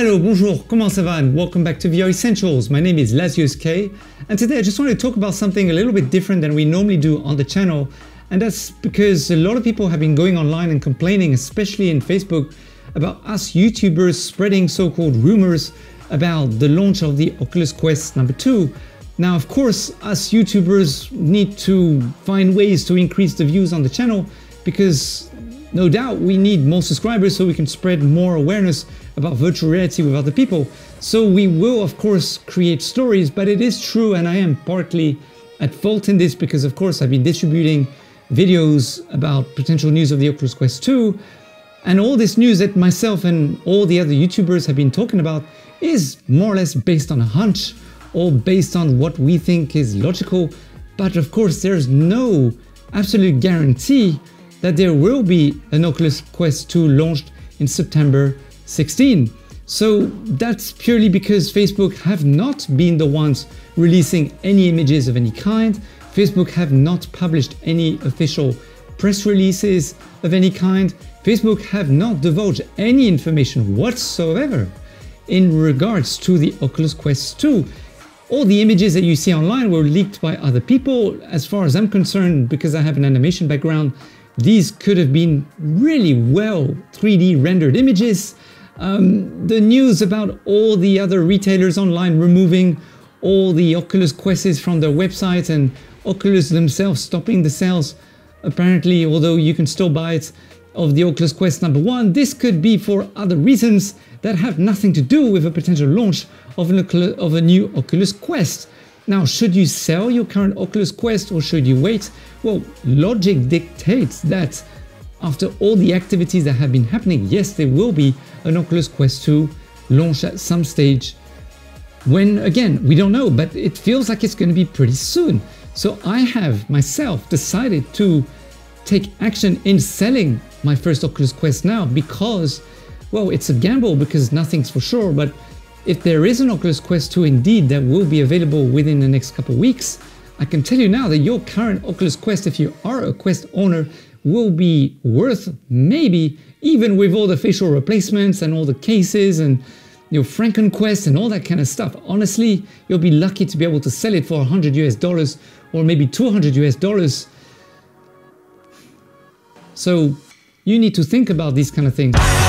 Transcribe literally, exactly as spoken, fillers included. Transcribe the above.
Hello, bonjour, comment ça va, and welcome back to V R Essentials. My name is Lazius K, and today I just want to talk about something a little bit different than we normally do on the channel, and that's because a lot of people have been going online and complaining, especially in Facebook, about us YouTubers spreading so-called rumors about the launch of the Oculus Quest number two. Now, of course, us YouTubers need to find ways to increase the views on the channel because no doubt we need more subscribers so we can spread more awareness about virtual reality with other people. So we will, of course, create stories, but it is true, and I am partly at fault in this because, of course, I've been distributing videos about potential news of the Oculus Quest two, and all this news that myself and all the other YouTubers have been talking about is more or less based on a hunch or based on what we think is logical. But of course, there's no absolute guarantee that there will be an Oculus Quest two launched in September sixteen. So that's purely because Facebook have not been the ones releasing any images of any kind. Facebook have not published any official press releases of any kind. Facebook have not divulged any information whatsoever in regards to the Oculus Quest two. All the images that you see online were leaked by other people. As far as I'm concerned, because I have an animation background, these could have been really well three D rendered images. Um, the news about all the other retailers online removing all the Oculus Quests from their website and Oculus themselves stopping the sales, apparently, although you can still buy it, of the Oculus Quest number one. This could be for other reasons that have nothing to do with a potential launch of, an of a new Oculus Quest. Now, should you sell your current Oculus Quest or should you wait? Well, logic dictates that after all the activities that have been happening, yes, there will be an Oculus Quest two launched at some stage. When, again, we don't know, but it feels like it's going to be pretty soon. So I have myself decided to take action in selling my first Oculus Quest now because, well, it's a gamble because nothing's for sure, but if there is an Oculus Quest two indeed that will be available within the next couple of weeks, I can tell you now that your current Oculus Quest, if you are a Quest owner, will be worth maybe, even with all the facial replacements and all the cases and your Franken Quest and all that kind of stuff, honestly, you'll be lucky to be able to sell it for one hundred US dollars or maybe two hundred US dollars. So you need to think about these kind of things.